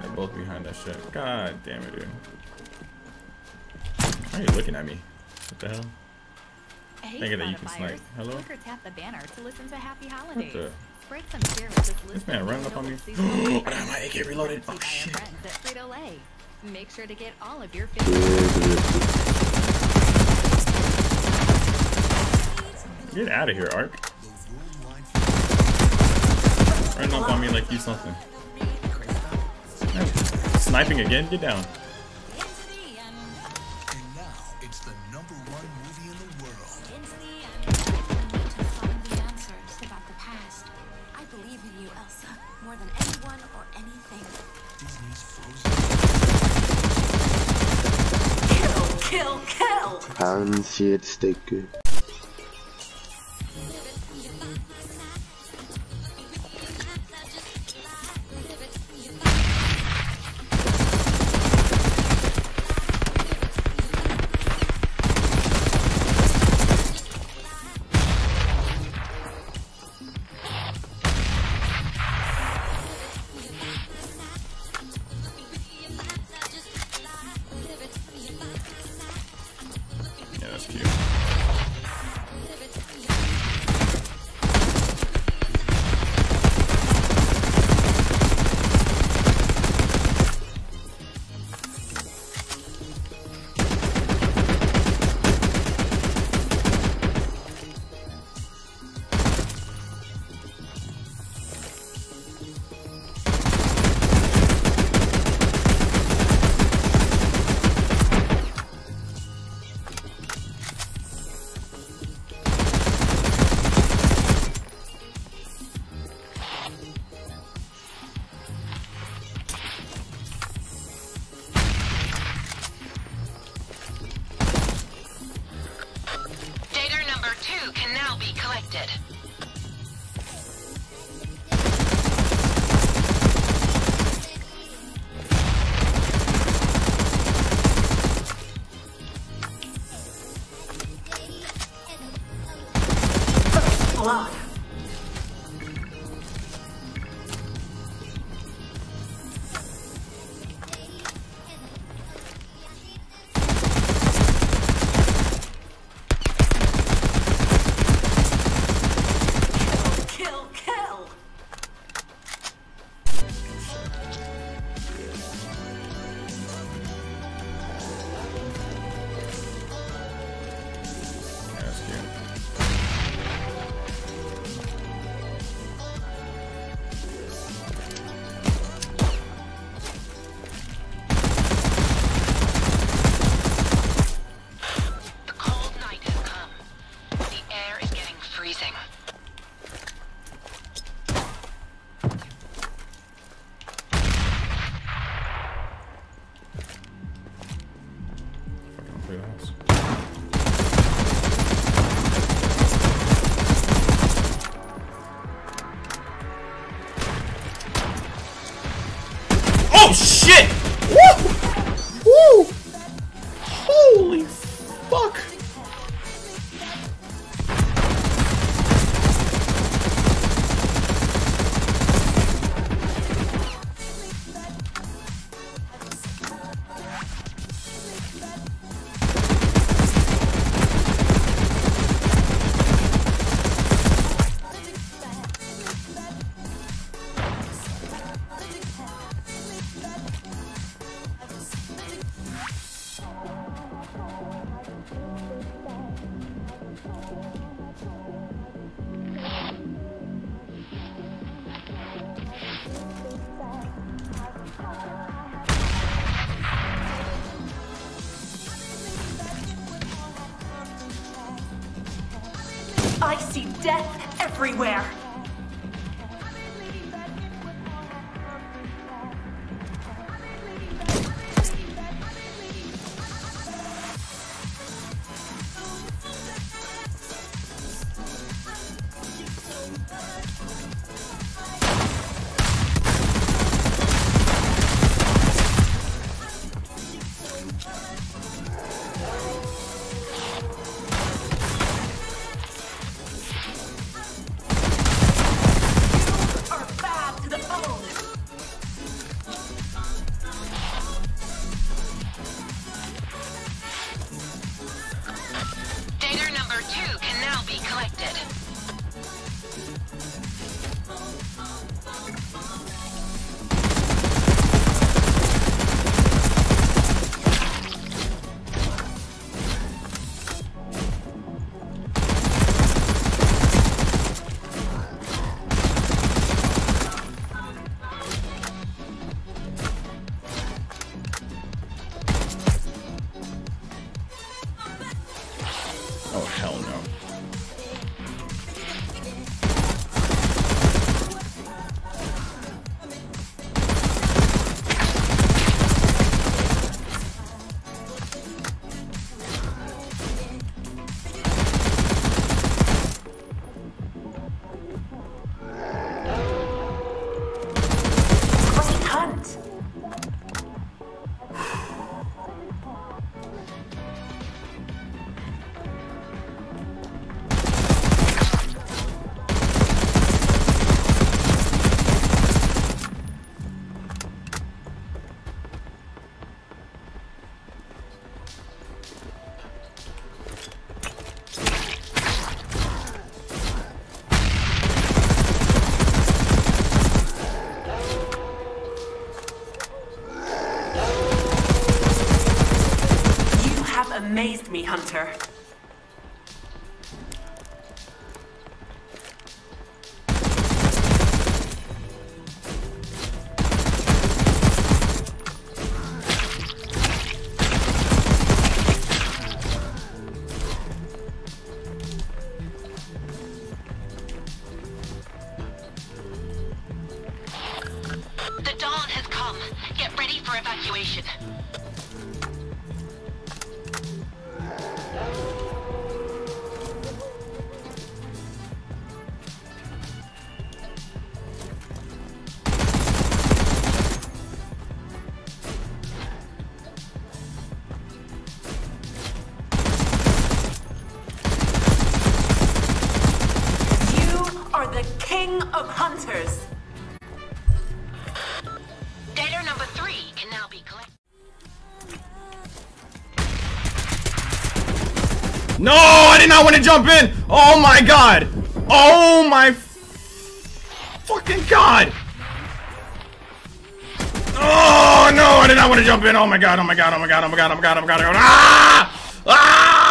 They're both behind that shit. God damn it, dude. Why are you looking at me? What the hell? Thinking that you can snipe. Hello? Tap the banner to listen to Happy Holidays. What the? Spread some cheer with this man running up on me. My AK reloaded. Oh shit. Make sure to get all of your favorites. Get out of here, Ark. Run up on me like you something. Sniping again? Get down. Handstücke. Oh shit! Woo! Woo! Holy fuck! I see death everywhere. for evacuation. No, I did not want to jump in. Oh my god. Oh my fucking god. Oh no, I did not want to jump in. Oh my god. Oh my god. Oh my god. Oh my god. Oh my god. Oh my god. Oh my god. Ah! Ah!